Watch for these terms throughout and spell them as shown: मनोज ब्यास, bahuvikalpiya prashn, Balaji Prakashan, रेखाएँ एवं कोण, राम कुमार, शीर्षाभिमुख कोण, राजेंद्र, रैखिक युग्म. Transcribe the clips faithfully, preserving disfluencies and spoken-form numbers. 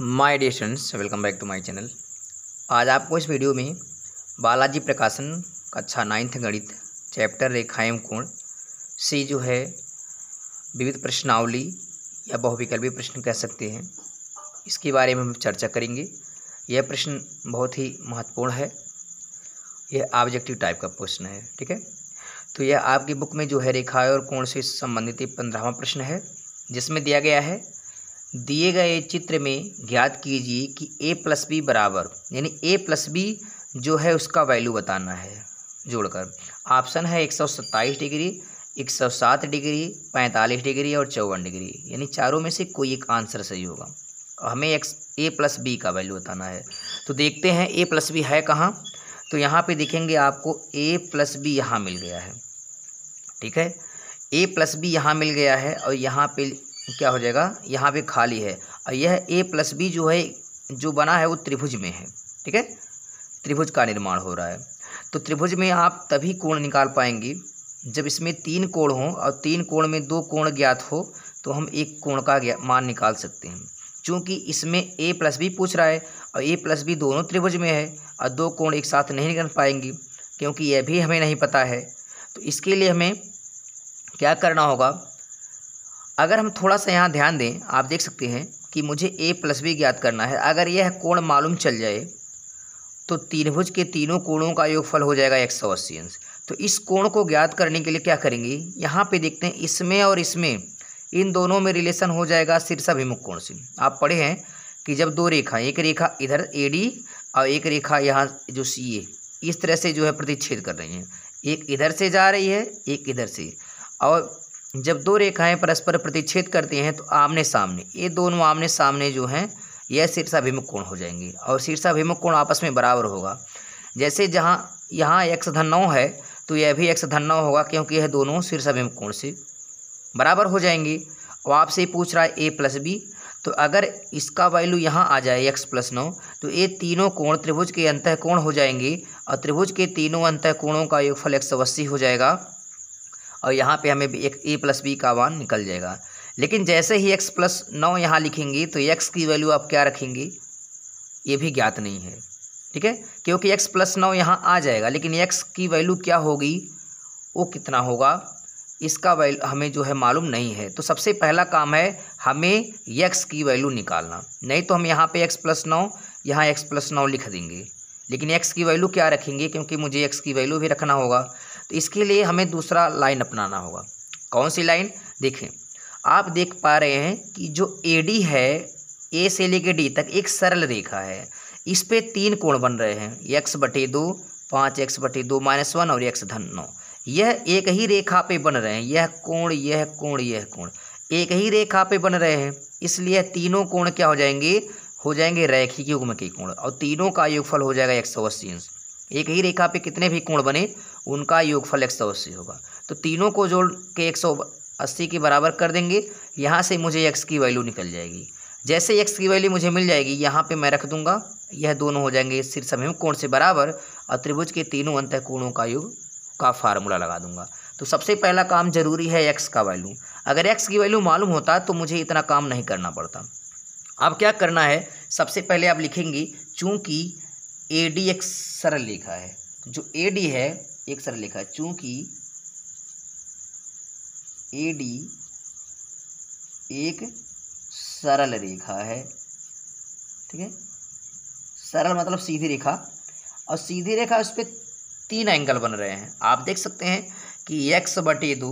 My dear students, welcome back to my channel. आज आपको इस वीडियो में बालाजी प्रकाशन कक्षा नाइन्थ गणित चैप्टर रेखाएं एवं कोण से जो है विविध प्रश्नावली या बहुविकल्पी प्रश्न कह सकते हैं, इसके बारे में हम चर्चा करेंगे। यह प्रश्न बहुत ही महत्वपूर्ण है, यह ऑब्जेक्टिव टाइप का प्रश्न है, ठीक है। तो यह आपकी बुक में जो है रेखाएं और कोण से संबंधित पंद्रहवां प्रश्न है, जिसमें दिया गया है, दिए गए चित्र में ज्ञात कीजिए कि a प्लस बी बराबर, यानी a प्लस बी जो है उसका वैल्यू बताना है जोड़कर। ऑप्शन है एक सौ सत्ताईस डिग्री, एक सौ सात डिग्री, पैंतालीस डिग्री और चौवन डिग्री, यानी चारों में से कोई एक आंसर सही होगा। हमें एक्स a प्लस बी का वैल्यू बताना है। तो देखते हैं a प्लस बी है कहाँ। तो यहाँ पे देखेंगे आपको a प्लस बी यहाँ मिल गया है, ठीक है। a प्लस बी यहाँ मिल गया है और यहाँ पे क्या हो जाएगा, यहाँ पे खाली है। और यह a प्लस बी जो है जो बना है वो त्रिभुज में है, ठीक है, त्रिभुज का निर्माण हो रहा है। तो त्रिभुज में आप तभी कोण निकाल पाएंगे जब इसमें तीन कोण हों और तीन कोण में दो कोण ज्ञात हो, तो हम एक कोण का मान निकाल सकते हैं। चूँकि इसमें a प्लस बी पूछ रहा है और a प्लस बी दोनों त्रिभुज में है और दो कोण एक साथ नहीं निकाल पाएंगे, क्योंकि यह भी हमें नहीं पता है। तो इसके लिए हमें क्या करना होगा, अगर हम थोड़ा सा यहाँ ध्यान दें, आप देख सकते हैं कि मुझे a प्लस बी ज्ञात करना है। अगर यह कोण मालूम चल जाए तो त्रिभुज के तीनों कोणों का योगफल हो जाएगा एक सौ अस्सी अंश। तो इस कोण को ज्ञात करने के लिए क्या करेंगे, यहाँ पे देखते हैं इसमें और इसमें इन दोनों में रिलेशन हो जाएगा शीर्षाभिमुख कोण से। आप पढ़े हैं कि जब दो रेखा, एक रेखा इधर ए डी और एक रेखा यहाँ जो सी ए, इस तरह से जो है प्रतिच्छेद कर रही हैं, एक इधर से जा रही है, एक इधर से। और जब दो रेखाएं परस्पर प्रतिच्छेद करती हैं तो आमने सामने, ये दोनों आमने सामने जो हैं यह शीर्षाभिमुख कोण हो जाएंगे और शीर्षाभिमुख कोण आपस में बराबर होगा। जैसे जहाँ यहाँ एक्स धन नौ है तो यह भी एक्स धन नौ होगा, क्योंकि यह दोनों शीर्षाभिमुख कोण से बराबर हो जाएंगे। और आपसे पूछ रहा है ए प्लस बी, तो अगर इसका वैल्यू यहाँ आ जाए एक्स प्लस नौ, तो ये तीनों कोण त्रिभुज के अंतः कोण हो जाएंगे और त्रिभुज के तीनों अंतः कोणों का योगफल एक सौ अस्सी हो जाएगा और यहाँ पे हमें एक a प्लस बी का मान निकल जाएगा। लेकिन जैसे ही x प्लस नौ यहाँ लिखेंगे तो x की वैल्यू आप क्या रखेंगे, ये भी ज्ञात नहीं है, ठीक है, क्योंकि x प्लस नौ यहाँ आ जाएगा, लेकिन x की वैल्यू क्या होगी, वो कितना होगा, इसका वैल्यू हमें जो है मालूम नहीं है। तो सबसे पहला काम है हमें x की वैल्यू निकालना, नहीं तो हम यहाँ पे x प्लस नौ, यहाँ x प्लस नौ लिख देंगे, लेकिन x की वैल्यू क्या रखेंगे, क्योंकि मुझे x की वैल्यू भी रखना होगा। तो इसके लिए हमें दूसरा लाइन अपनाना होगा। कौन सी लाइन, देखें आप देख पा रहे हैं कि जो A D है, A से लेके D तक एक सरल रेखा है, इस पे तीन कोण बन रहे हैं x बटे दो, पाँच एक्स बटे दो माइनस वन और x धन नौ। यह एक ही रेखा पे बन रहे हैं, यह कोण यह कोण यह कोण एक ही रेखा पे बन रहे हैं, इसलिए तीनों कोण क्या हो जाएंगे, हो जाएंगे रैखिक युग्म के कोण और तीनों का योगफल हो जाएगा एक सौ अस्सी अंश। एक ही रेखा पे कितने भी कोण बने उनका योगफल एक सौ अस्सी होगा। तो तीनों को जोड़ के एक सौ अस्सी के बराबर कर देंगे। यहाँ से मुझे x की वैल्यू निकल जाएगी। जैसे x की वैल्यू मुझे मिल जाएगी, यहाँ पे मैं रख दूंगा, यह दोनों हो जाएंगे शीर्षाभिमुख कोण से बराबर और त्रिभुज के तीनों अंतः कोणों का योग का फार्मूला लगा दूंगा। तो सबसे पहला काम जरूरी है x का वैल्यू। अगर x की वैल्यू मालूम होता तो मुझे इतना काम नहीं करना पड़ता। अब क्या करना है, सबसे पहले आप लिखेंगे, चूँकि ए डी एक सरल रेखा है, जो ए डी है एक सरल रेखा है, चूँकि ए डी एक सरल रेखा है, ठीक है, सरल मतलब सीधी रेखा, और सीधी रेखा उस पर तीन एंगल बन रहे हैं। आप देख सकते हैं कि एक्स बटे दो,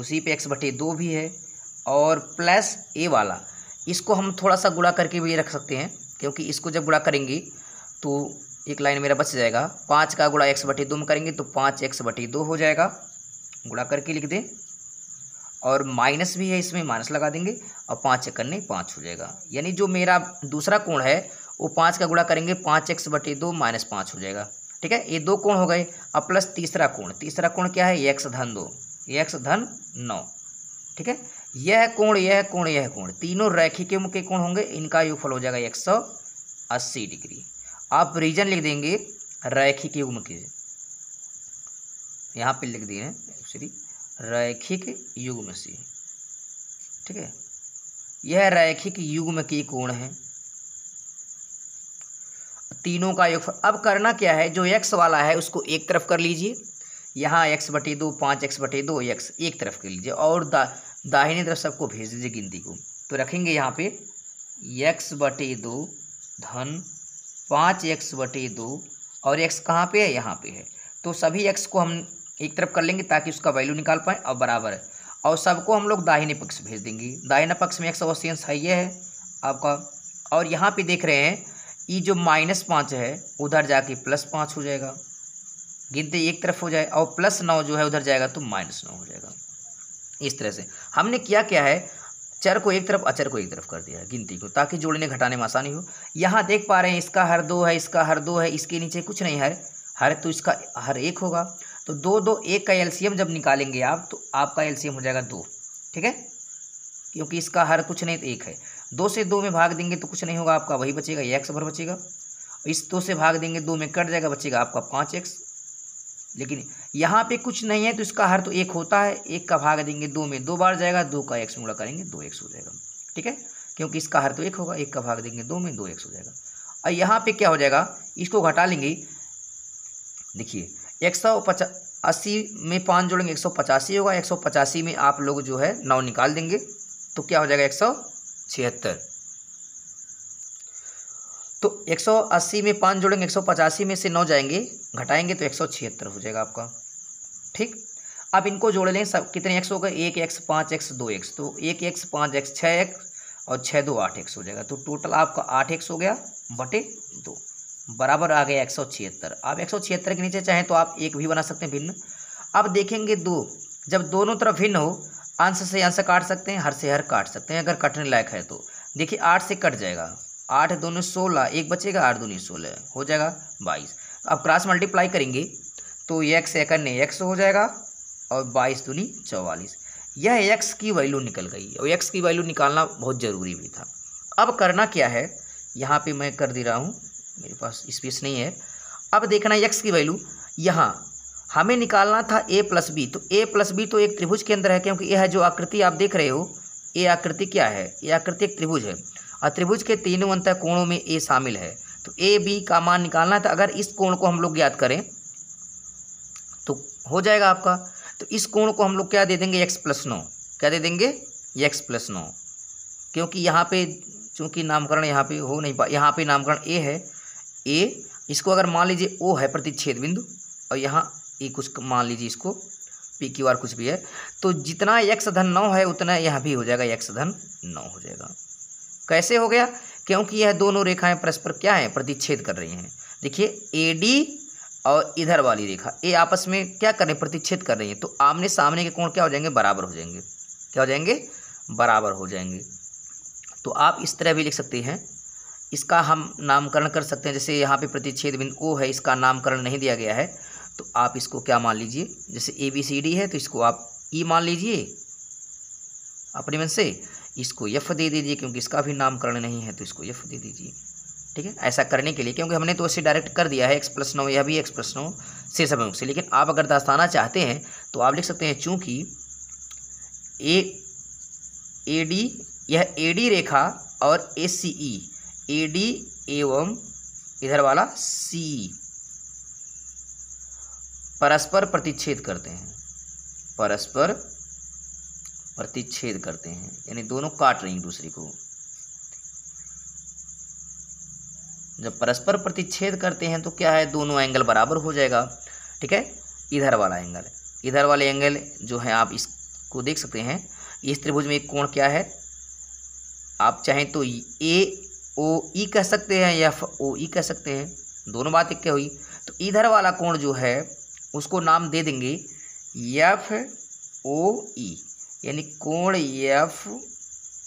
उसी पे एक्स बटे दो भी है और प्लस ए वाला, इसको हम थोड़ा सा गुणा करके भी रख सकते हैं, क्योंकि इसको जब गुणा करेंगे तो एक लाइन मेरा बच जाएगा। पाँच का गुणा एक्स बटे दो में करेंगे तो पाँच एक्स बटे दो हो जाएगा, गुणा करके लिख दें, और माइनस भी है इसमें, माइनस लगा देंगे और पाँच करने पाँच हो जाएगा। यानी जो मेरा दूसरा कोण है वो पाँच का गुणा करेंगे, पाँच एक्स बटे दो माइनस पाँच हो जाएगा, ठीक है, ये दो कोण हो गए। अब प्लस तीसरा कोण, तीसरा कोण क्या है, एक्स धन दो, एक्स धन नौ, ठीक है, यह कोण यह कोण यह कोण तीनों रैखिक युग्म के कोण होंगे, इनका योगफल हो जाएगा एक सौ अस्सी डिग्री। आप रीजन लिख देंगे रैखिक युग्म के, यहाँ पे लिख दिए हैं रैखिक युग्म से, ठीक है, यह रैखिक युग्म के कोण हैं, तीनों का योगफल। अब करना क्या है, जो एक्स वाला है उसको एक तरफ कर लीजिए, यहाँ एक्स बटे दो, पाँच एक्स बटे दो, एक्स एक तरफ कर लीजिए और दा, दाहिनी तरफ सबको भेज दीजिए गिनती को। तो रखेंगे यहाँ पे एक्स बटे दो धन पाँच एक्स बटे दो और एक्स कहाँ पे है, यहाँ पे है। तो सभी एक्स को हम एक तरफ कर लेंगे ताकि उसका वैल्यू निकाल पाएँ और बराबर है, और सबको हम लोग दाहिने पक्ष भेज देंगे। दाहिने पक्ष में एक्स अवश्य सही है आपका। और यहाँ पे देख रहे हैं ये जो माइनस पाँच है उधर जाके प्लस पाँच हो जाएगा, गिनती एक तरफ हो जाए, और प्लस नौ जो है उधर जाएगा तो माइनस नौ हो जाएगा। इस तरह से हमने किया क्या है, चर को एक तरफ अचर को एक तरफ कर दिया है गिनती को, ताकि जोड़ने घटाने में आसानी हो। यहाँ देख पा रहे हैं इसका हर दो है, इसका हर दो है, इसके नीचे कुछ नहीं है हर, तो इसका हर एक होगा। तो दो दो एक का एलसीएम जब निकालेंगे आप तो आपका एलसीएम हो जाएगा दो, ठीक है, क्योंकि इसका हर कुछ नहीं तो एक है। दो से दो में भाग देंगे तो कुछ नहीं होगा आपका, वही बचेगा एक्स भर बचेगा। इस दो से भाग देंगे, दो में कट जाएगा, बचेगा आपका पाँच एक्स। लेकिन यहाँ पे कुछ नहीं है तो इसका हर तो एक होता है, एक का भाग देंगे दो में दो बार जाएगा, दो का एक्स गुणा करेंगे दो एक्स हो जाएगा, ठीक है, क्योंकि इसका हर तो एक होगा, एक का भाग देंगे दो में दो एक्स हो जाएगा। और यहाँ पे क्या हो जाएगा, इसको घटा लेंगे, देखिए एक सौ पचा अस्सी में पाँच जोड़ेंगे एक सौ पचासी होगा, एक सौ पचासी में आप लोग जो है नौ निकाल देंगे तो क्या हो जाएगा एक सौ छिहत्तर। तो एक सौ अस्सी में पाँच जोड़ेंगे एक सौ पचासी में से नौ जाएंगे घटाएंगे तो एक सौ छिहत्तर हो जाएगा आपका, ठीक। अब इनको जोड़ लें सब, कितने एक्स हो गए, एक एक्स पाँच एक्स दो एक्स, तो एक एक्स पाँच एक्स छः एक्स और छः दो आठ एक्स हो जाएगा। तो टोटल आपका आठ एक्स हो गया बटे दो बराबर आ गया एक सौ छिहत्तर। आप एक सौ छिहत्तर के नीचे चाहें तो आप एक भी बना सकते हैं भिन्न। अब देखेंगे दो, जब दोनों तरफ भिन्न हो आंसर से आंसर काट सकते हैं, हर से हर काट सकते हैं अगर कटने लायक है तो। देखिए आठ से कट जाएगा, आठ दोनों सोलह, एक बचेगा, आठ दूनी सोलह हो जाएगा बाईस। अब क्रॉस मल्टीप्लाई करेंगे तो एक्स इकन्ने एक्स हो जाएगा और बाईस दूनी चौवालीस। यह एक्स की वैल्यू निकल गई और एक्स की वैल्यू निकालना बहुत ज़रूरी भी था। अब करना क्या है, यहाँ पे मैं कर दे रहा हूँ, मेरे पास स्पेस नहीं है। अब देखना एक्स की वैल्यू, यहाँ हमें निकालना था ए प्लस बी, तो ए प्लस बी तो एक त्रिभुज के अंदर है, क्योंकि यह जो आकृति आप देख रहे हो ये आकृति क्या है, ये आकृति एक त्रिभुज है और त्रिभुज के तीनों अंतः कोणों में ए शामिल है। तो ए बी का मान निकालना था, अगर इस कोण को हम लोग ज्ञात करें तो हो जाएगा आपका। तो इस कोण को हम लोग क्या दे देंगे एक्स प्लस नौ, क्या दे देंगे एक्स प्लस नौ, क्योंकि यहाँ पे चूँकि नामकरण यहाँ पे हो नहीं पा, यहाँ पे नामकरण ए है, ए इसको अगर मान लीजिए ओ है प्रतिच्छेद बिंदु, और यहाँ ए कुछ मान लीजिए इसको पी क्यू आर कुछ भी है, तो जितना एक्स धन नौ है उतना यहाँ भी हो जाएगा एक्स धन नौ हो जाएगा। कैसे हो गया, क्योंकि यह दोनों रेखाएं परस्पर क्या हैं प्रतिच्छेद कर रही हैं। देखिए ए डी और इधर वाली रेखा ए आपस में क्या कर रहे हैं, प्रतिच्छेद कर रही हैं, तो आमने सामने के कोण क्या हो जाएंगे, बराबर हो जाएंगे, क्या हो जाएंगे, बराबर हो जाएंगे। तो आप इस तरह भी लिख सकते हैं, इसका हम नामकरण कर सकते हैं, जैसे यहाँ पे प्रतिच्छेद बिंदु ओ है, इसका नामकरण नहीं दिया गया है तो आप इसको क्या मान लीजिए, जैसे ए बी सी डी है तो इसको आप ई मान लीजिए अपने मन से, इसको यफ दे दीजिए क्योंकि इसका भी नामकरण नहीं है तो इसको यफ दे दीजिए, ठीक है, ऐसा करने के लिए, क्योंकि हमने तो इसे डायरेक्ट कर दिया है एक्स प्लस नौ, यह भी एक्स प्लस नौ से सब से। लेकिन आप अगर दर्शाना चाहते हैं तो आप लिख सकते हैं, चूँकि ए ए डी, यह ए डी रेखा और ए सी ई, ए डी एवं इधर वाला सी परस्पर प्रतिच्छेद करते हैं, परस्पर प्रतिच्छेद करते हैं यानी दोनों काट रही हैं दूसरे को। जब परस्पर प्रतिच्छेद करते हैं तो क्या है, दोनों एंगल बराबर हो जाएगा, ठीक है। इधर वाला एंगल, इधर वाले एंगल जो है आप इसको देख सकते हैं, इस त्रिभुज में एक कोण क्या है, आप चाहें तो ए ओ ई कह सकते हैं या एफ ओ ई कह सकते हैं, दोनों बातें क्या हुई। तो इधर वाला कोण जो है उसको नाम दे देंगे एफ ओ ई, यानी कोण एफ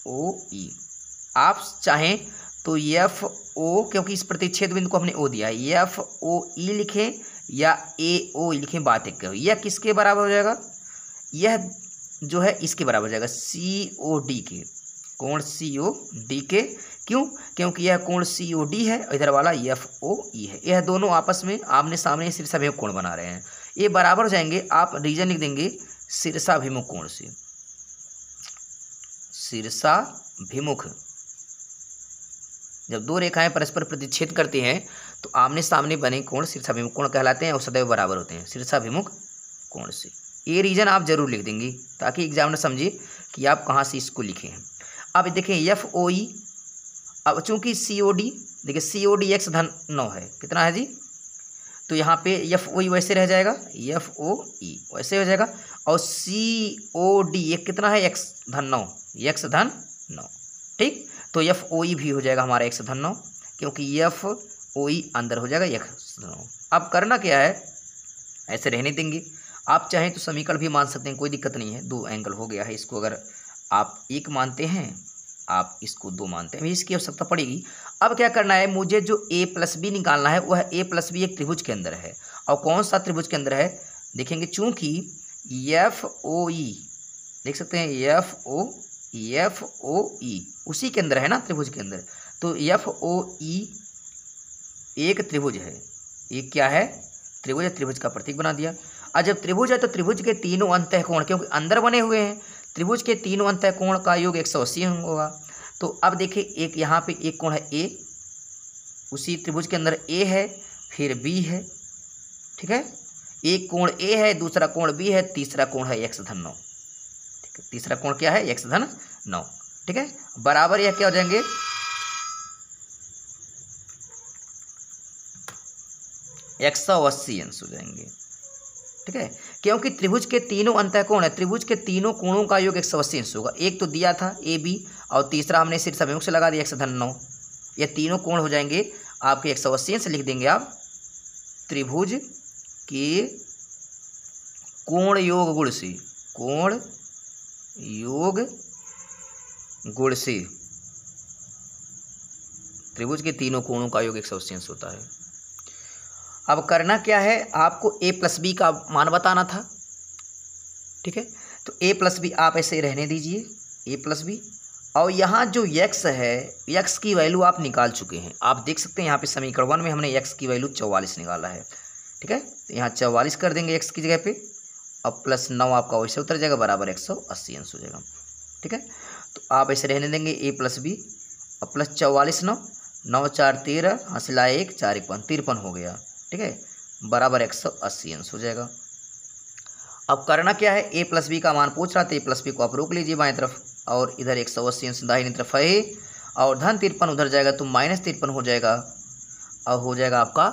ओ ई। आप चाहें तो एफ ओ, क्योंकि इस प्रतिच्छेद बिंदु को हमने ओ दिया है, एफ ओ ई लिखें या ए ओ ई लिखें, बात एक करें, यह किसके बराबर हो जाएगा, यह जो है इसके बराबर हो जाएगा सी ओ डी के, कोण सी ओ डी के। क्यों, क्योंकि यह कोण सी ओ डी है, इधर वाला एफ ओ ई है, यह दोनों आपस में आमने सामने शीर्षाभिमुख कोण बना रहे हैं, ये बराबर हो जाएंगे। आप रीजन लिख देंगे शीर्षाभिमुख कोण से, शीर्षाभिमुख। जब दो रेखाएं परस्पर प्रतिच्छेद करती हैं तो आमने सामने बने कोण शीर्षाभिमुख कोण कहलाते हैं और सदैव बराबर होते हैं शीर्षाभिमुख कोण से। ये रीजन आप जरूर लिख देंगी ताकि एग्जामिनर समझे कि आप कहाँ से इसको लिखे हैं। अब देखें एफ ओ ई, अब चूँकि सी ओ डी, देखिए सी ओ डी एक्स धन नौ है, कितना है जी, तो यहाँ पे एफ ओ ई वैसे रह जाएगा, एफ ओ ई वैसे हो जाएगा, और सी ओ डी ये कितना है एक्स धन नौ, एक्स धन नौ, ठीक। तो एफ ओ ई भी हो जाएगा हमारा एक्स धन नौ क्योंकि एफ ओ ई अंदर हो जाएगा एक्स धन नौ। अब करना क्या है, ऐसे रहने देंगे, आप चाहें तो समीकरण भी मान सकते हैं, कोई दिक्कत नहीं है। दो एंगल हो गया है, इसको अगर आप एक मानते हैं, आप इसको दो मानते हैं, इसकी आवश्यकता पड़ेगी। अब क्या करना है, मुझे जो a प्लस बी निकालना है वह a प्लस बी एक त्रिभुज के अंदर है, और कौन सा त्रिभुज के अंदर है देखेंगे, चूँकि एफ ओ ई देख सकते हैं एफ ओ एफ ओ ई उसी के अंदर है ना, त्रिभुज के अंदर, तो एफ ओ ई एक त्रिभुज है, एक क्या है त्रिभुज है, त्रिभुज का प्रतीक बना दिया। और जब त्रिभुज है तो त्रिभुज के तीनों अंतः कोण क्योंकि अंदर बने हुए हैं, त्रिभुज के तीनों अंतः कोण का योग एक सौ अस्सी होगा। तो अब देखिए एक यहाँ पे एक कोण है ए, उसी त्रिभुज के अंदर ए है, फिर बी है, ठीक है, एक कोण ए है, दूसरा कोण बी है, तीसरा कोण है एक्स धन नौ, ठीक है, तीसरा कोण क्या है एक्स धन नौ, ठीक है, बराबर यह क्या हो जाएंगे, एक सौ अस्सी अंश हो जाएंगे, ठीक है, क्योंकि त्रिभुज के तीनों अंतः कोण है, त्रिभुज के तीनों कोणों का योग एक सौ अस्सी अंश होगा। एक तो दिया था ए बी, और तीसरा हमने शीर्षाभिमुख से लगा दिया एक सौ धन नौ, ये तीनों कोण हो जाएंगे आपके एक सौ अस्सी अंश, लिख देंगे आप त्रिभुज के कोण योग गुण से, कोण योग गुण से, त्रिभुज के तीनों कोणों का योग एक सौ अस्सी अंश होता है। अब करना क्या है, आपको a प्लस बी का मान बताना था, ठीक है, तो a प्लस बी आप ऐसे रहने दीजिए, a प्लस बी, और यहाँ जो x है x की वैल्यू आप निकाल चुके हैं, आप देख सकते हैं यहाँ पे समीकरण वन में हमने x की वैल्यू चौवालीस निकाला है, ठीक है, तो यहाँ चौवालीस कर देंगे x की जगह पे, अब प्लस नौ आपका वैसे उतर जाएगा, बराबर एक सौ अस्सी अंश हो जाएगा, ठीक है। तो आप ऐसे रहने देंगे a प्लस बी, अब प्लस चौवालीस, नौ नौ चार तेरह, हाँ सिला एक, चार एक तिरपन हो गया, ठीक है, बराबर एक सौ अस्सी अंश हो जाएगा। अब करना क्या है, a प्लस बी का मान पूछ रहा था, a प्लस बी को आप रोक लीजिए बाएं तरफ, और इधर एक सौ अस्सी अंश दाहिनी तरफ है, और धन तिरपन उधर जाएगा तो माइनस तिरपन हो जाएगा, और हो जाएगा आपका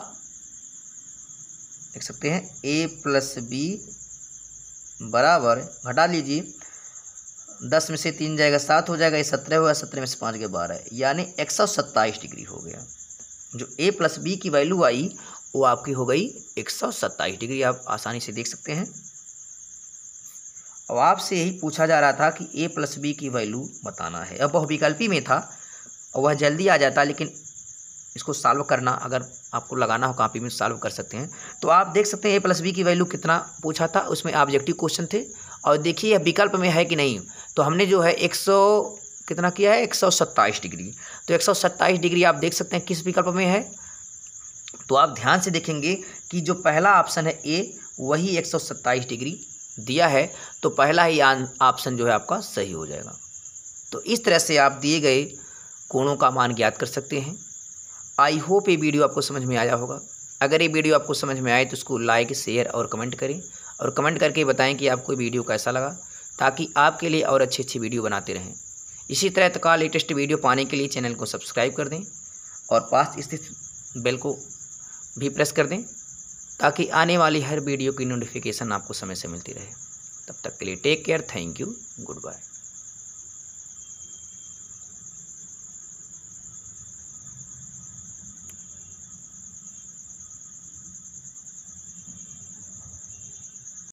देख सकते हैं a प्लस बी बराबर, घटा लीजिए, दस में से तीन जाएगा सात हो जाएगा, ये सत्रह हुआ, सत्रह में से पाँच गए बारह, यानी एक सौ सत्ताईस डिग्री हो गया। जो a प्लस बी की वैल्यू आई वो आपकी हो गई एक सौ सत्ताईस डिग्री, आप आसानी से देख सकते हैं। अब आपसे यही पूछा जा रहा था कि a प्लस बी की वैल्यू बताना है, अब बहुविकल्पी में था और वह जल्दी आ जाता, लेकिन इसको सॉल्व करना अगर आपको लगाना हो कॉपी में सॉल्व कर सकते हैं। तो आप देख सकते हैं a प्लस बी की वैल्यू कितना पूछा था, उसमें ऑब्जेक्टिव क्वेश्चन थे, और देखिए यह विकल्प में है कि नहीं, तो हमने जो है एक सौ कितना किया है, एक सौ सत्ताईस डिग्री, तो एक सौ सत्ताईस डिग्री आप देख सकते हैं किस विकल्प में है, तो आप ध्यान से देखेंगे कि जो पहला ऑप्शन है ए वही एक सौ सत्ताईस डिग्री दिया है, तो पहला ही ऑप्शन जो है आपका सही हो जाएगा। तो इस तरह से आप दिए गए कोणों का मान ज्ञात कर सकते हैं। आई होप ये वीडियो आपको समझ में आया होगा, अगर ये वीडियो आपको समझ में आए तो उसको लाइक शेयर और कमेंट करें, और कमेंट करके बताएं कि आपको वीडियो कैसा लगा, ताकि आपके लिए और अच्छी अच्छी वीडियो बनाते रहें। इसी तरह तक लेटेस्ट वीडियो पाने के लिए चैनल को सब्सक्राइब कर दें और पास स्थित बेल को भी प्रेस कर दें, ताकि आने वाली हर वीडियो की नोटिफिकेशन आपको समय से मिलती रहे। तब तक के लिए take care, thank you, good bye.